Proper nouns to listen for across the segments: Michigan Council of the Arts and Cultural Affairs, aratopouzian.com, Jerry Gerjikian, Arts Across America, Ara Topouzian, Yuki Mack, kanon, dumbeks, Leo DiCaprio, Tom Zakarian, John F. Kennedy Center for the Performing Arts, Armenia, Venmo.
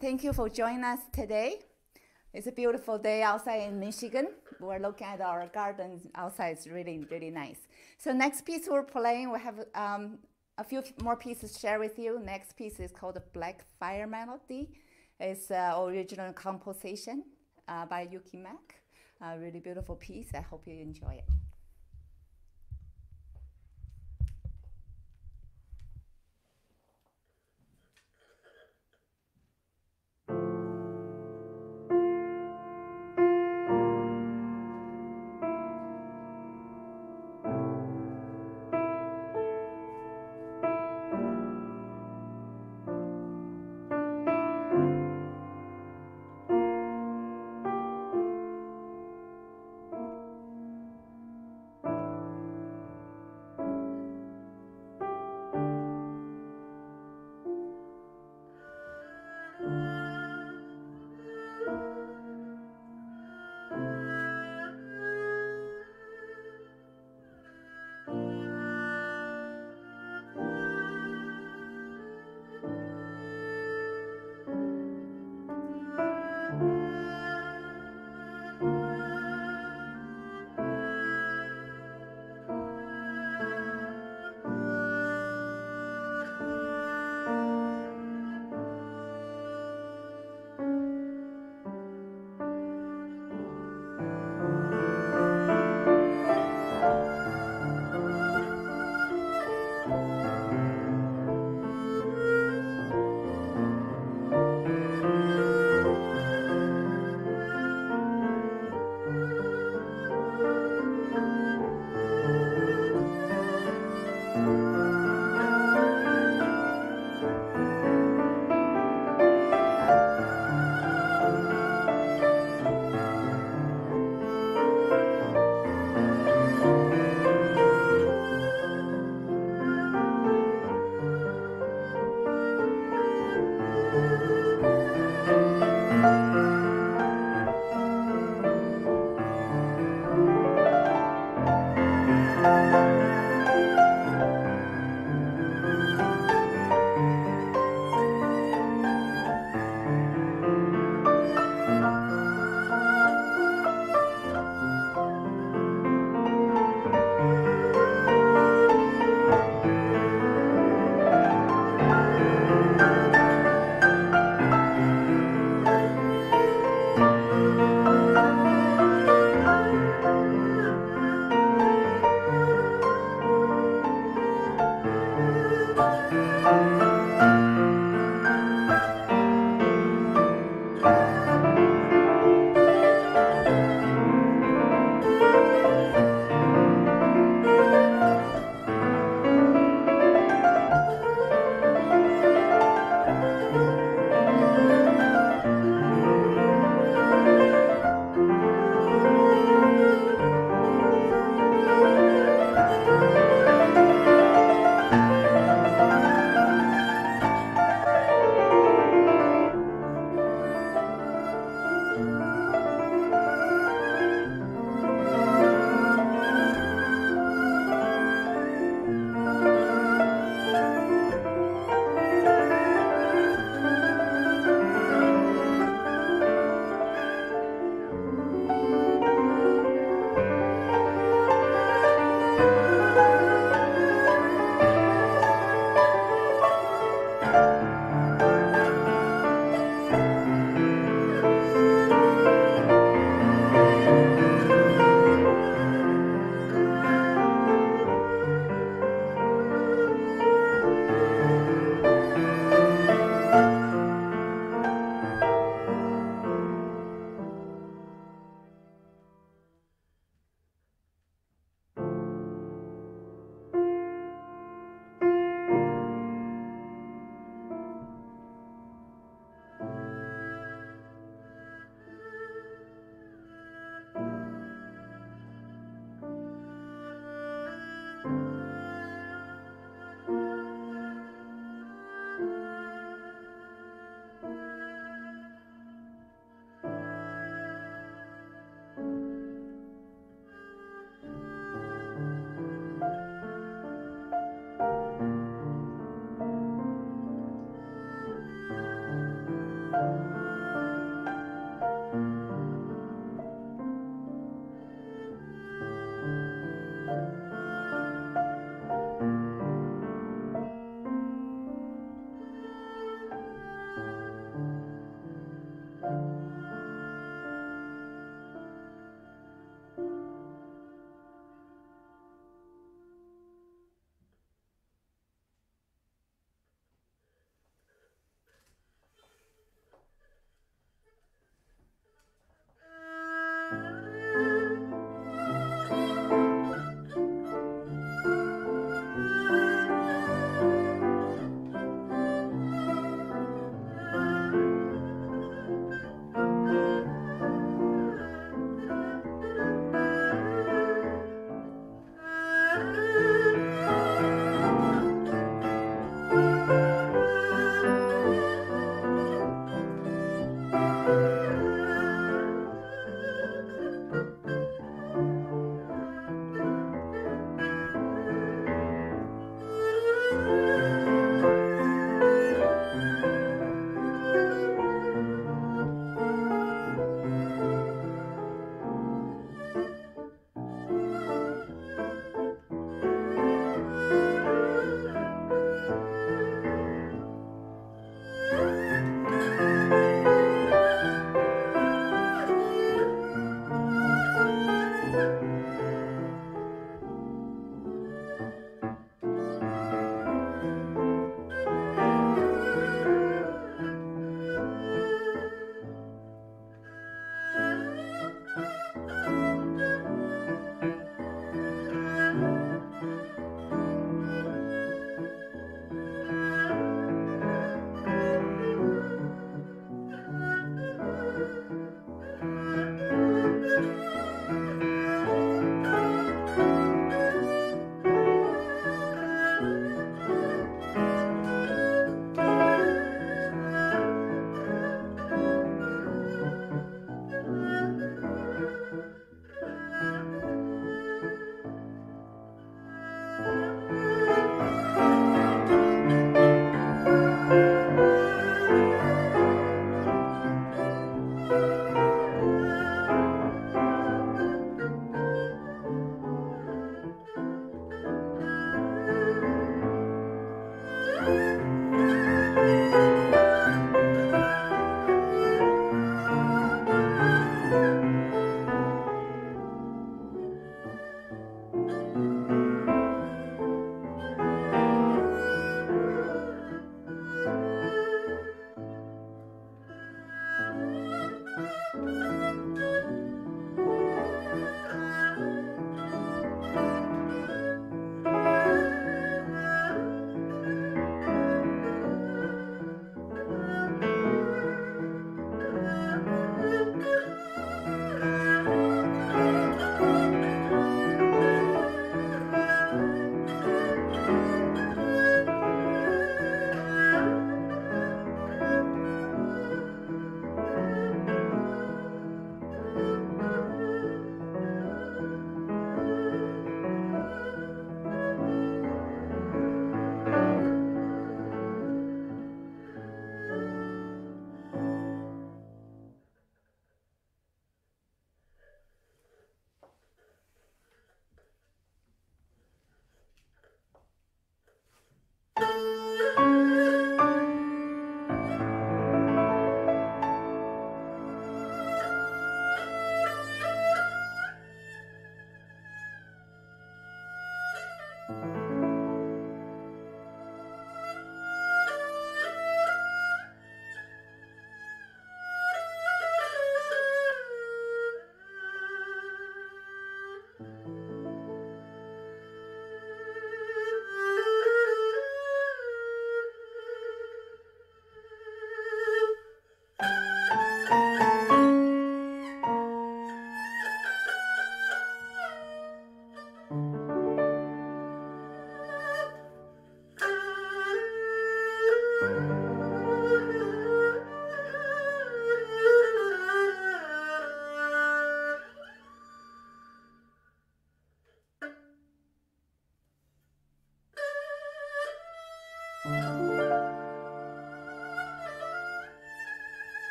Thank you for joining us today. It's a beautiful day outside in Michigan. We're looking at our garden outside. It's really, really nice. So next piece we're playing, we have a few more pieces to share with you. Next piece is called the Black Fire Melody. It's an original composition by Yuki Mack. A really beautiful piece. I hope you enjoy it.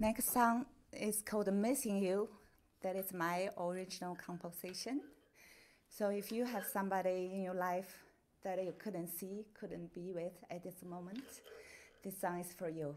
Next song is called Missing You. That is my original composition. So if you have somebody in your life that you couldn't see, couldn't be with at this moment, this song is for you.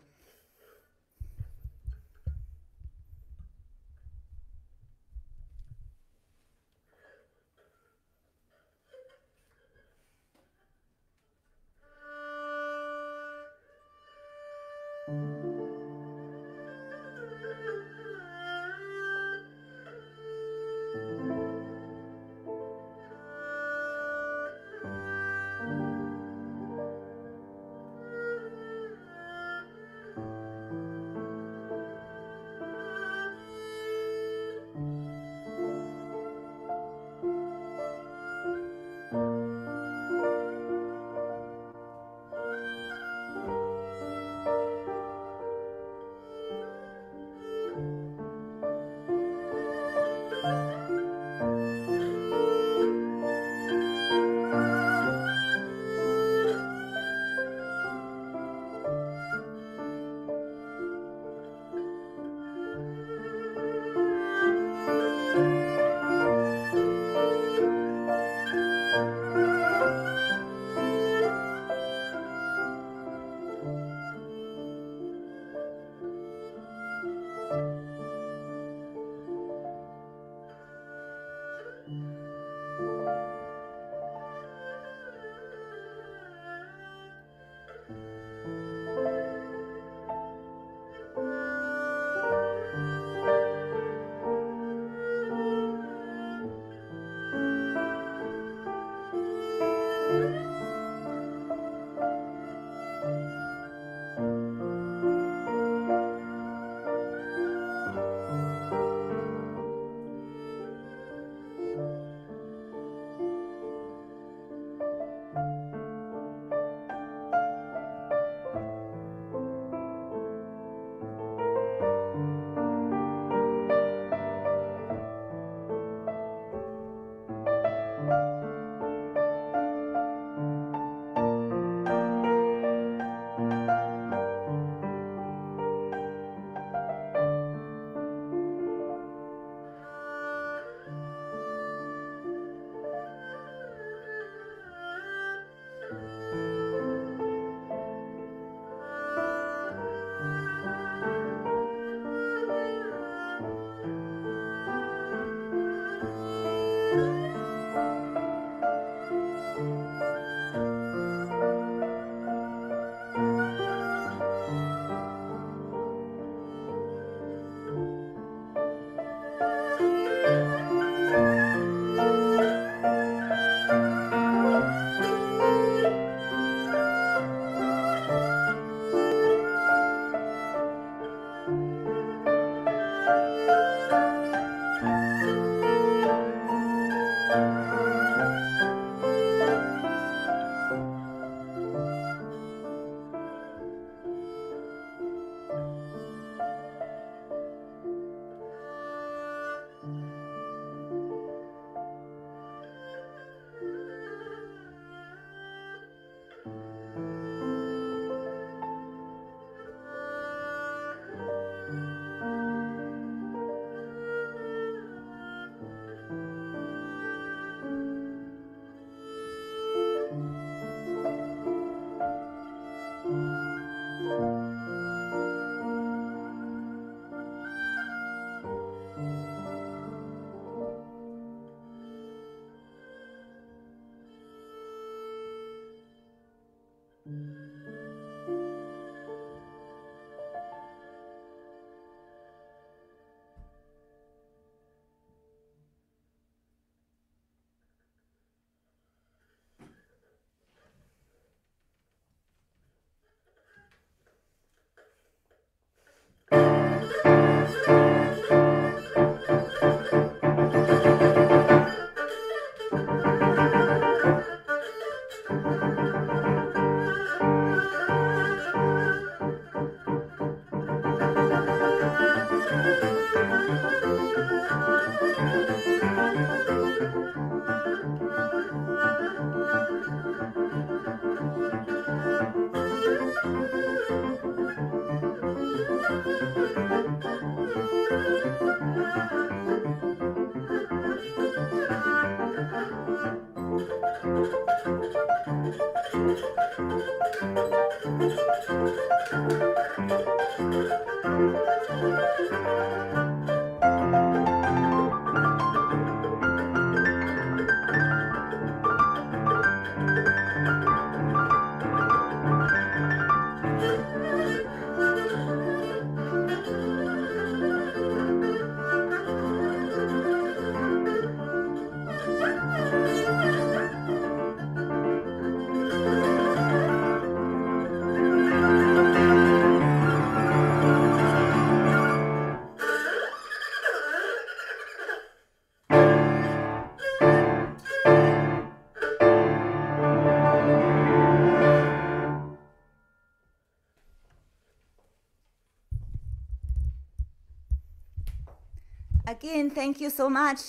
Again, thank you so much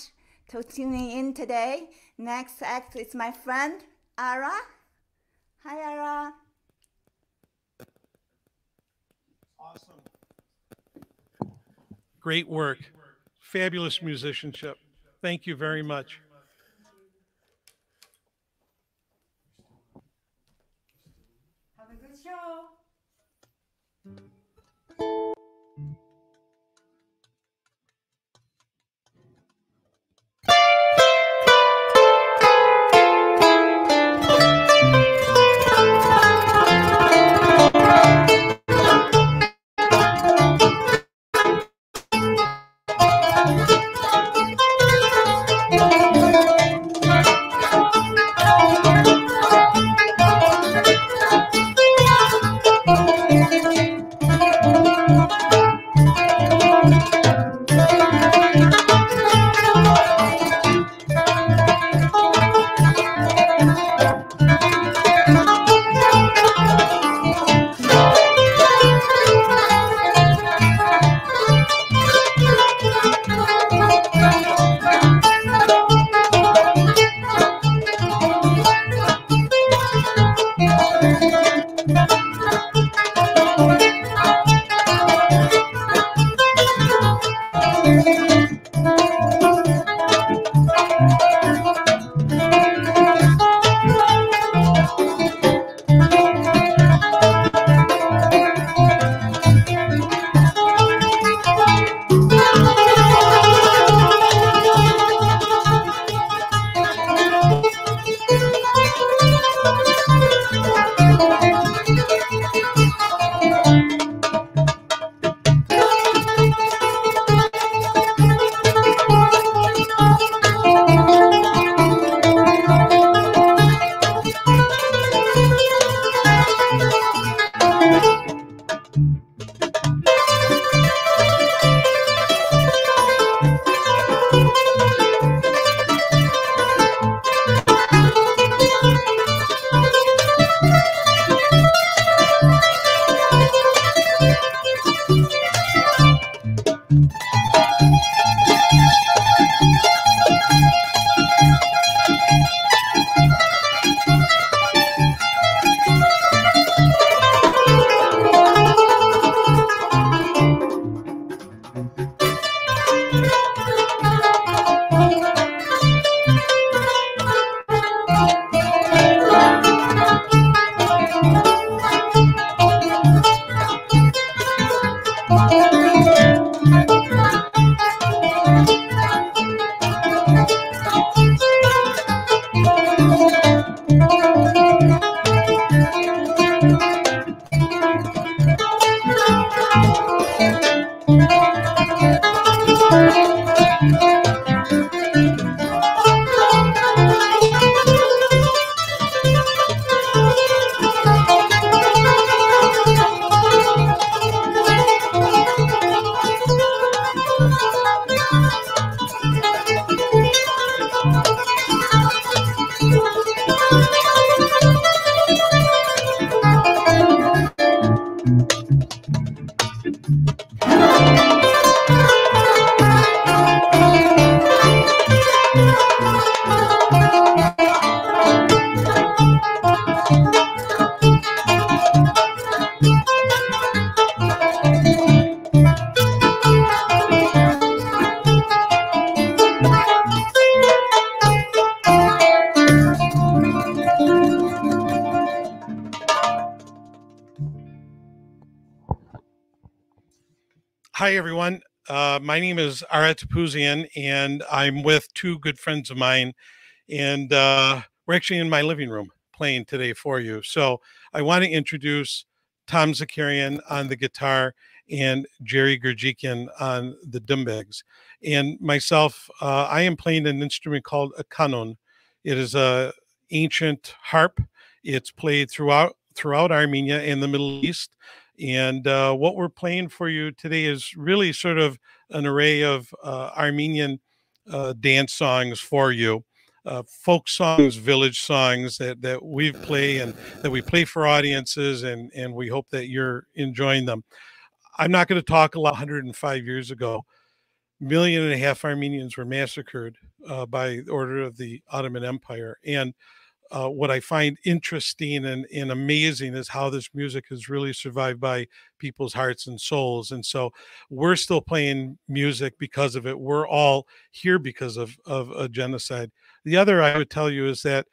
for tuning in today. Next act is my friend, Ara. Hi, Ara. Awesome. Great work. Fabulous musicianship. Thank you very much. Have a good show. Hi, everyone. My name is Ara Topouzian, and I'm with two good friends of mine. And we're actually in my living room playing today for you. So I want to introduce Tom Zakarian on the guitar and Jerry Gerjikian on the dumbeks. And myself, I am playing an instrument called a kanon. It is an ancient harp. It's played throughout Armenia and the Middle East. And what we're playing for you today is really sort of an array of Armenian dance songs for you, folk songs, village songs that we play and that we play for audiences, and we hope that you're enjoying them. I'm not going to talk a lot. 105 years ago, 1.5 million Armenians were massacred by order of the Ottoman Empire. And what I find interesting and amazing is how this music has really survived by people's hearts and souls. And so we're still playing music because of it. We're all here because of a genocide. The other I would tell you is that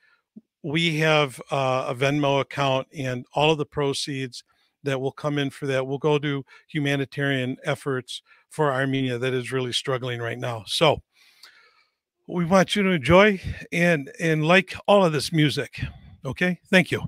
we have a Venmo account, and all of the proceeds that will come in for that will go to humanitarian efforts for Armenia that is really struggling right now. So we want you to enjoy and like all of this music. Okay, thank you.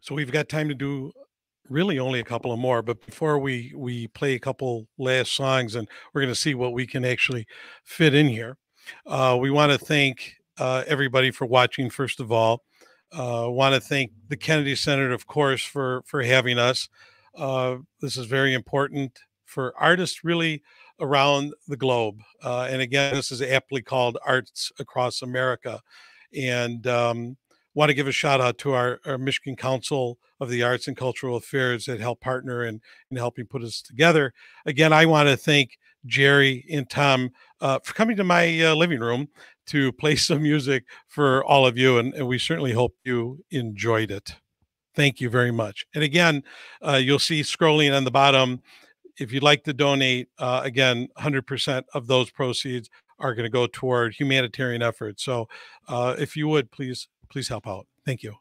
So we've got time to do really only a couple of more, but before we play a couple last songs, and we're going to see what we can actually fit in here. We want to thank everybody for watching, first of all. Want to thank the Kennedy Center, of course, for having us. This is very important for artists really around the globe. And again, this is aptly called Arts Across America. And want to give a shout out to our Michigan Council of the Arts and Cultural Affairs that help partner in helping put us together. Again, I want to thank Jerry and Tom for coming to my living room to play some music for all of you, and we certainly hope you enjoyed it. Thank you very much. And again, you'll see scrolling on the bottom, if you'd like to donate, again, 100% of those proceeds are going to go toward humanitarian efforts. So if you would, please help out. Thank you.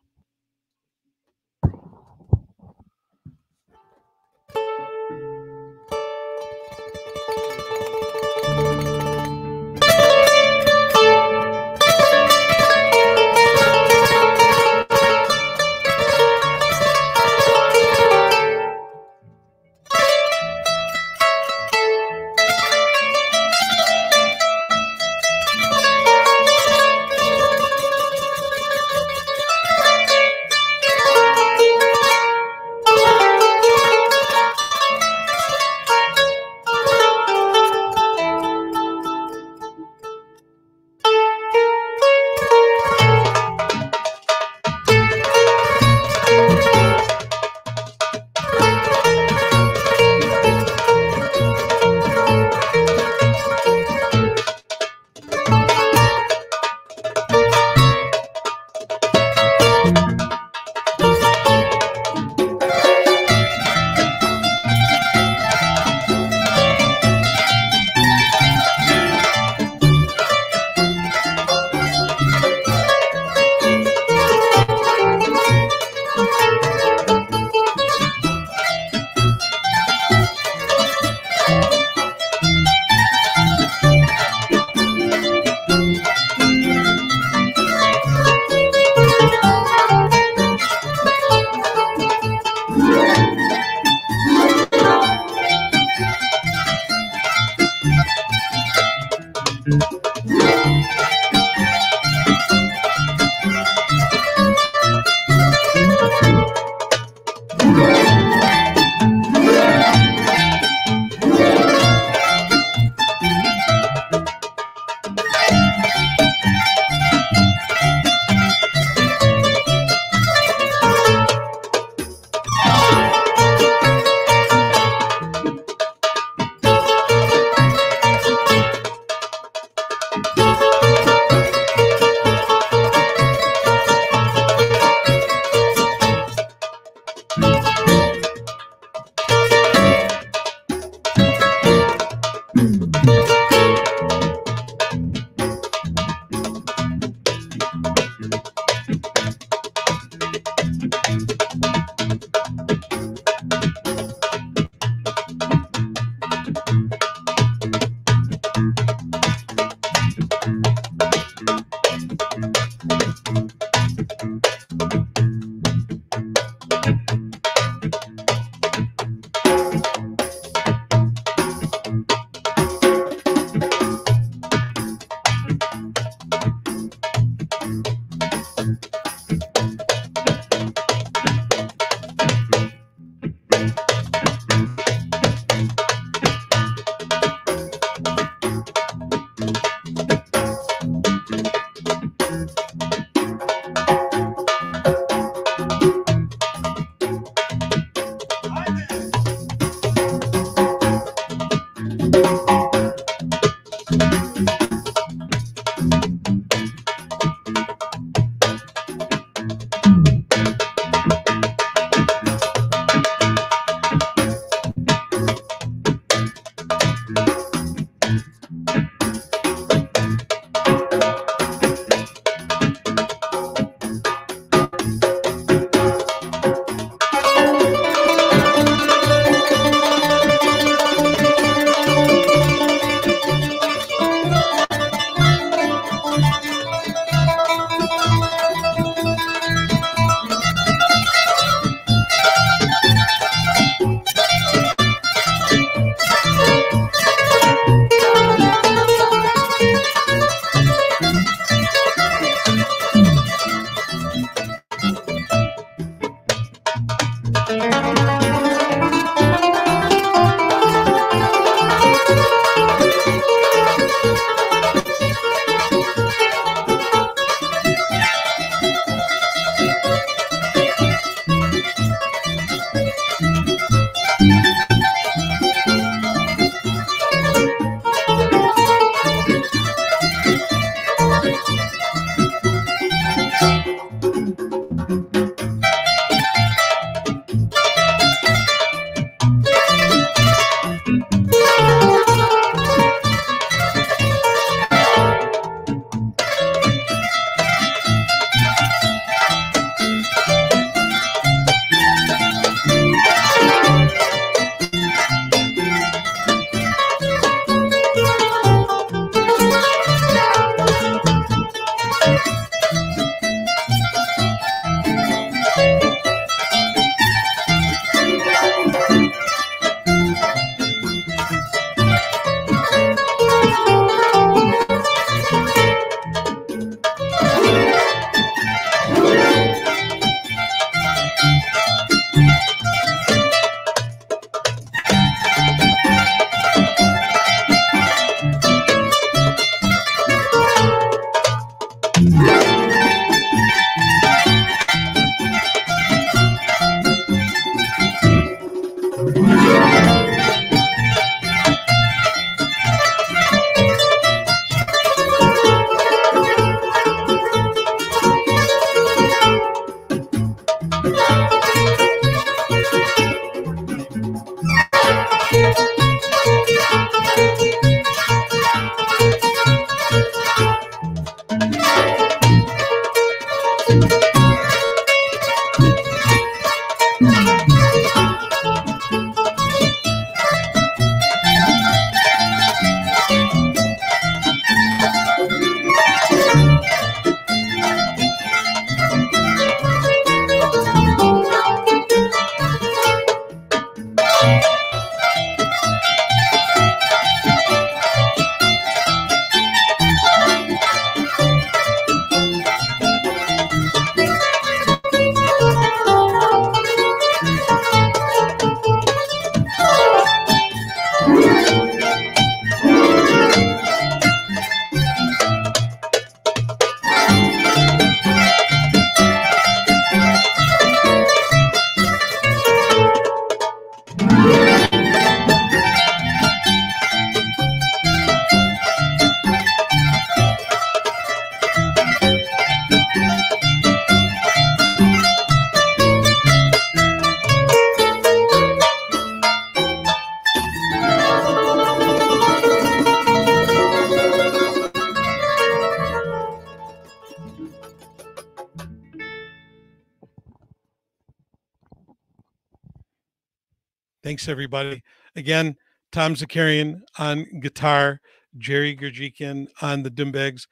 Thanks, everybody. Again, Tom Zakarian on guitar, Jerry Gerjikian on the dumbeks.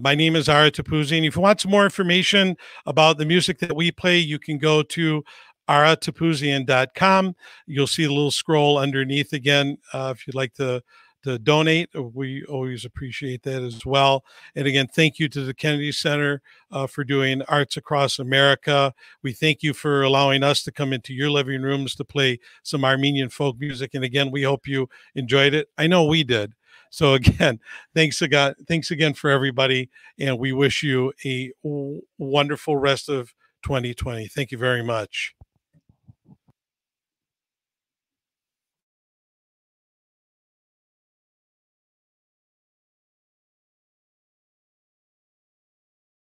My name is Ara Topouzian. If you want some more information about the music that we play, you can go to aratopouzian.com. You'll see the little scroll underneath again. If you'd like to donate, we always appreciate that as well. And again, thank you to the Kennedy Center for doing Arts Across America. We thank you for allowing us to come into your living rooms to play some Armenian folk music. And again, we hope you enjoyed it. I know we did. So again, thanks again for everybody. And we wish you a wonderful rest of 2020. Thank you very much.